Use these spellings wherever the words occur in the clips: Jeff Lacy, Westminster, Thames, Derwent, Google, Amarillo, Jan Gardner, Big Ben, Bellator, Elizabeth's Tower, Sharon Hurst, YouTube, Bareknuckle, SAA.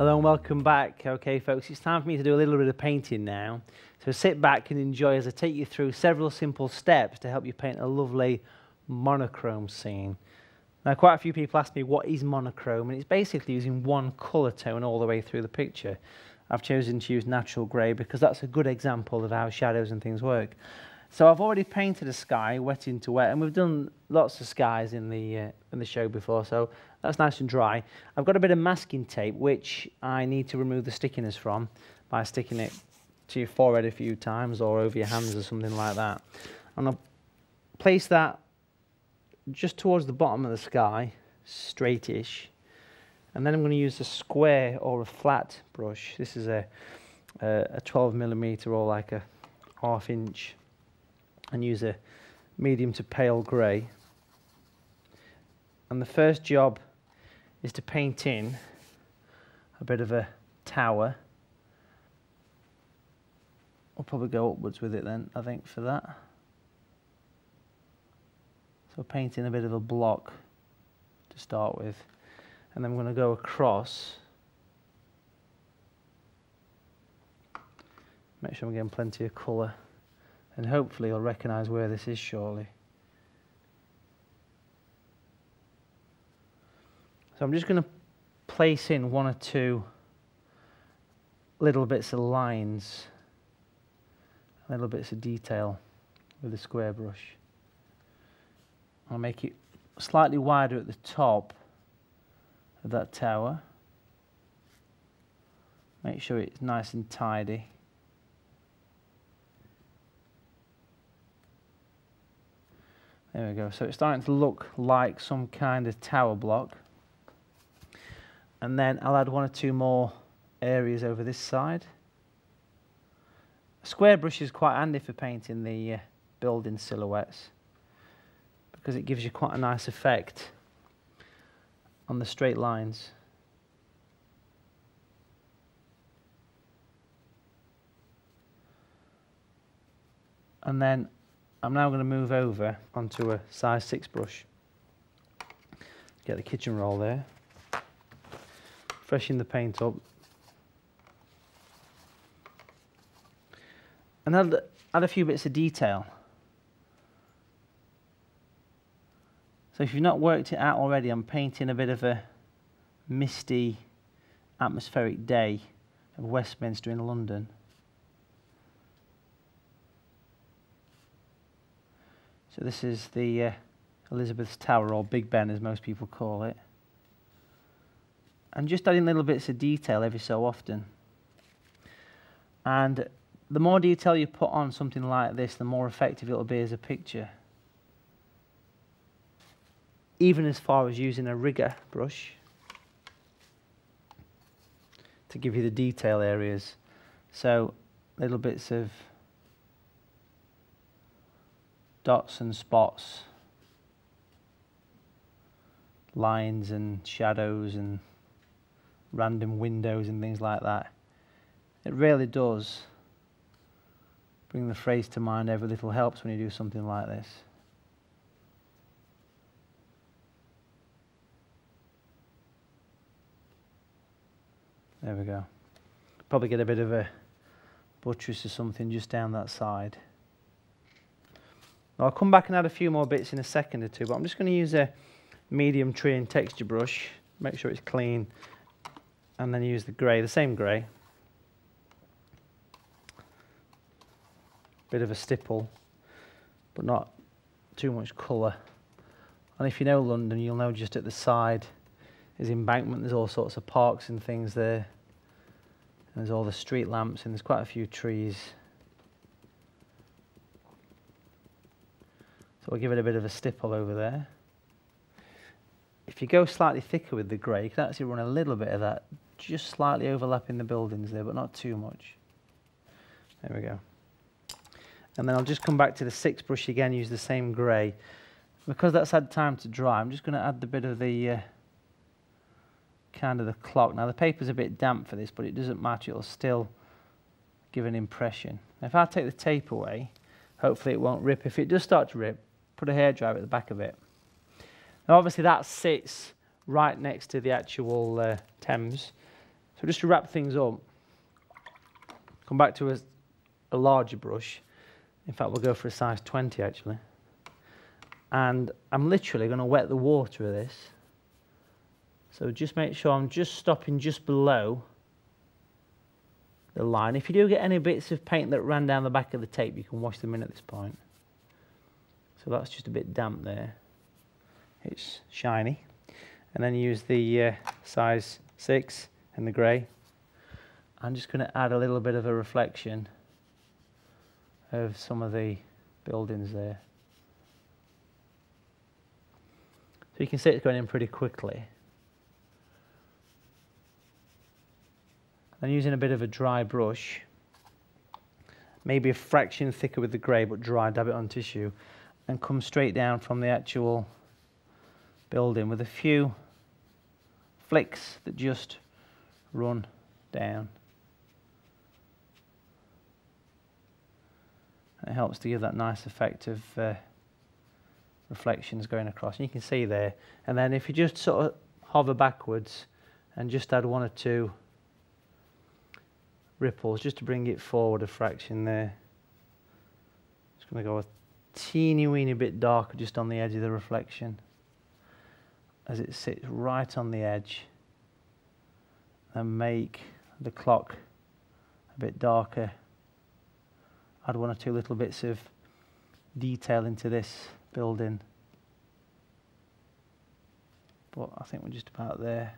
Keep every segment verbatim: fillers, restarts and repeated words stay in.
Hello and welcome back. Okay folks, it's time for me to do a little bit of painting now. So sit back and enjoy as I take you through several simple steps to help you paint a lovely monochrome scene. Now quite a few people ask me what is monochrome, and it's basically using one colour tone all the way through the picture. I've chosen to use natural grey because that's a good example of how shadows and things work. So I've already painted a sky wet into wet, and we've done lots of skies in the, uh, in the show before, so that's nice and dry. I've got a bit of masking tape, which I need to remove the stickiness from by sticking it to your forehead a few times or over your hands or something like that. And I'll place that just towards the bottom of the sky, straightish, and then I'm going to use a square or a flat brush. This is a, a, a twelve millimeter or like a half inch, and use a medium to pale grey. And the first job is to paint in a bit of a tower. I'll probably go upwards with it then, I think, for that. So paint in a bit of a block to start with. And then I'm going to go across. Make sure I'm getting plenty of colour. And hopefully you'll recognise where this is shortly. So I'm just going to place in one or two little bits of lines, little bits of detail with a square brush. I'll make it slightly wider at the top of that tower. Make sure it's nice and tidy. There we go, so it's starting to look like some kind of tower block. And then I'll add one or two more areas over this side. A square brush is quite handy for painting the uh, building silhouettes because it gives you quite a nice effect on the straight lines. And then I'm now going to move over onto a size six brush. Get the kitchen roll there. Freshen the paint up. And add, add a few bits of detail. So if you've not worked it out already, I'm painting a bit of a misty atmospheric day of Westminster in London. So this is the uh, Elizabeth's Tower, or Big Ben as most people call it. And just adding little bits of detail every so often. And the more detail you put on something like this, the more effective it'll be as a picture. Even as far as using a rigger brush to give you the detail areas. So little bits of dots and spots, lines and shadows and random windows and things like that. It really does bring the phrase to mind, every little helps, when you do something like this. There we go. Probably get a bit of a buttress or something just down that side. I'll come back and add a few more bits in a second or two, but I'm just going to use a medium tree and texture brush, make sure it's clean, and then use the grey, the same grey. Bit of a stipple, but not too much colour. And if you know London, you'll know just at the side is embankment, there's all sorts of parks and things there. And there's all the street lamps, and there's quite a few trees. So we'll give it a bit of a stipple over there. If you go slightly thicker with the grey, you can actually run a little bit of that, just slightly overlapping the buildings there, but not too much. There we go. And then I'll just come back to the sixth brush again, use the same grey. Because that's had time to dry, I'm just going to add the bit of the, uh, kind of the clock. Now the paper's a bit damp for this, but it doesn't matter, it'll still give an impression. Now, if I take the tape away, hopefully it won't rip. If it does start to rip, put a hairdryer at the back of it. Now obviously that sits right next to the actual uh, Thames, So just to wrap things up, come back to a, a larger brush. In fact, we'll go for a size twenty actually. And I'm literally going to wet the water with this. So just make sure I'm just stopping just below the line. If you do get any bits of paint that ran down the back of the tape, you can wash them in at this point. So that's just a bit damp there. It's shiny. And then use the uh, size six in the grey. I'm just going to add a little bit of a reflection of some of the buildings there. So you can see it's going in pretty quickly. I'm using a bit of a dry brush, maybe a fraction thicker with the grey, but dry, dab it on tissue, and come straight down from the actual building with a few flicks that just run down. It helps to give that nice effect of uh, reflections going across. And you can see there. And then if you just sort of hover backwards and just add one or two ripples just to bring it forward a fraction there. Just going to go a teeny weeny bit darker just on the edge of the reflection as it sits right on the edge, and make the clock a bit darker. Add one or two little bits of detail into this building, but I think we're just about there.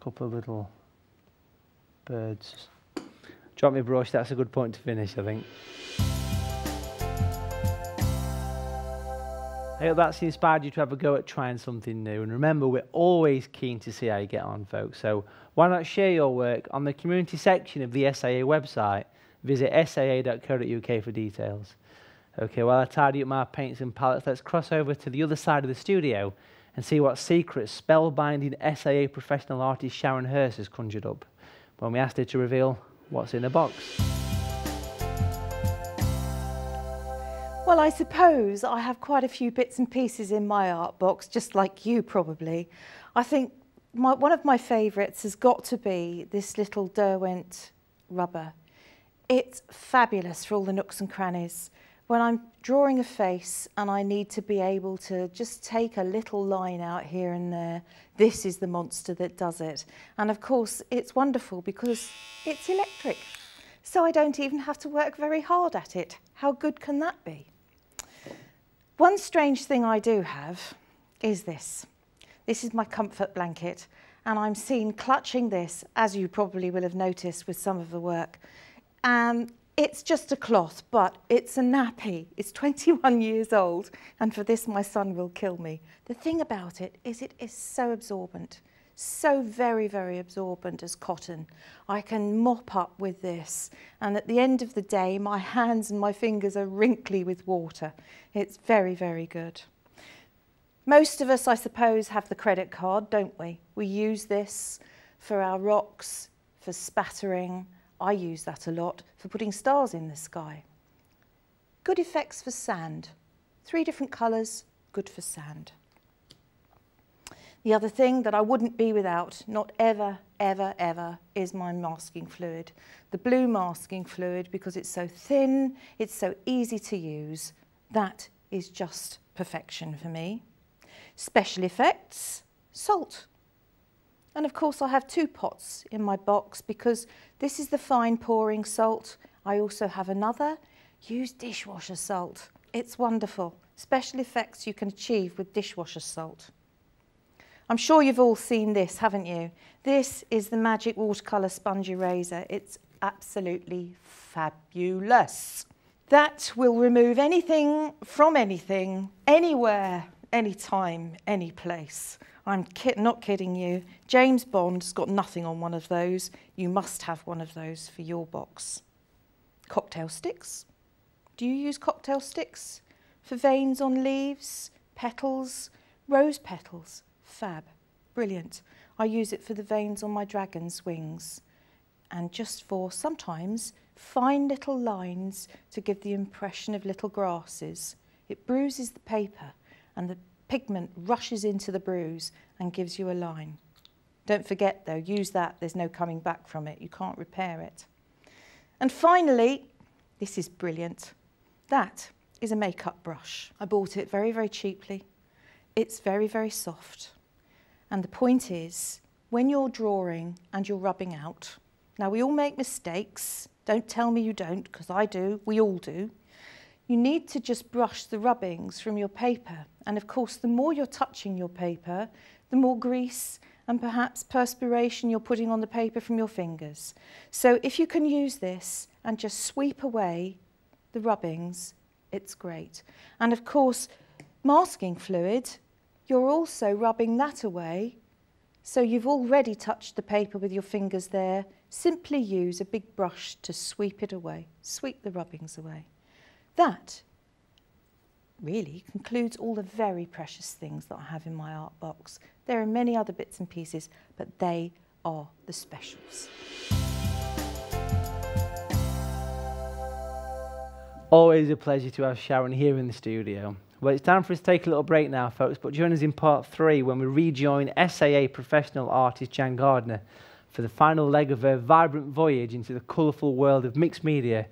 Couple of little birds. Drop me brush, that's a good point to finish, I think. I hope that's inspired you to have a go at trying something new. And remember, we're always keen to see how you get on, folks. So why not share your work on the community section of the S A A website? Visit S A A dot co dot U K for details. Okay, while I tidy up my paints and palettes, let's cross over to the other side of the studio and see what secrets spellbinding S A A professional artist Sharon Hurst has conjured up when we asked her to reveal what's in the box. Well, I suppose I have quite a few bits and pieces in my art box, just like you probably. I think my, one of my favourites has got to be this little Derwent rubber. It's fabulous for all the nooks and crannies. When I'm drawing a face and I need to be able to just take a little line out here and there, this is the monster that does it. And of course, it's wonderful because it's electric. So I don't even have to work very hard at it. How good can that be? One strange thing I do have is this. This is my comfort blanket, and I'm seen clutching this, as you probably will have noticed with some of the work. Um, It's just a cloth, but it's a nappy. It's twenty-one years old, and for this my son will kill me. The thing about it is it is so absorbent, so very, very absorbent as cotton. I can mop up with this, and at the end of the day, my hands and my fingers are wrinkly with water. It's very, very good. Most of us, I suppose, have the credit card, don't we? We use this for our rocks, for spattering. I use that a lot for putting stars in the sky. Good effects for sand. Three different colours, good for sand. The other thing that I wouldn't be without, not ever, ever, ever, is my masking fluid. The blue masking fluid, because it's so thin, it's so easy to use. That is just perfection for me. Special effects, salt. And of course I have two pots in my box because this is the fine pouring salt. I also have another, use dishwasher salt. It's wonderful. Special effects you can achieve with dishwasher salt. I'm sure you've all seen this, haven't you? This is the Magic Watercolour Sponge Eraser. It's absolutely fabulous. That will remove anything from anything, anywhere, anytime, any place. I'm kid- not kidding you. James Bond's got nothing on one of those. You must have one of those for your box. Cocktail sticks. Do you use cocktail sticks for veins on leaves, petals, rose petals? Fab. Brilliant. I use it for the veins on my dragon's wings and just for sometimes fine little lines to give the impression of little grasses. It bruises the paper and the pigment rushes into the bruise and gives you a line. Don't forget though, use that, there's no coming back from it, you can't repair it. And finally, this is brilliant. That is a makeup brush. I bought it very, very cheaply. It's very, very soft. And the point is, when you're drawing and you're rubbing out, now we all make mistakes, don't tell me you don't, because I do, we all do. You need to just brush the rubbings from your paper. And of course, the more you're touching your paper, the more grease and perhaps perspiration you're putting on the paper from your fingers. So if you can use this and just sweep away the rubbings, it's great. And of course, masking fluid, you're also rubbing that away. So you've already touched the paper with your fingers there. Simply use a big brush to sweep it away, sweep the rubbings away. That really concludes all the very precious things that I have in my art box. There are many other bits and pieces, but they are the specials. Always a pleasure to have Sharon here in the studio. Well, it's time for us to take a little break now, folks, but join us in part three when we rejoin S A A professional artist Jan Gardner for the final leg of her vibrant voyage into the colourful world of mixed media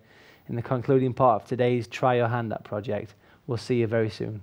in the concluding part of today's Try Your Hand At project. We'll see you very soon.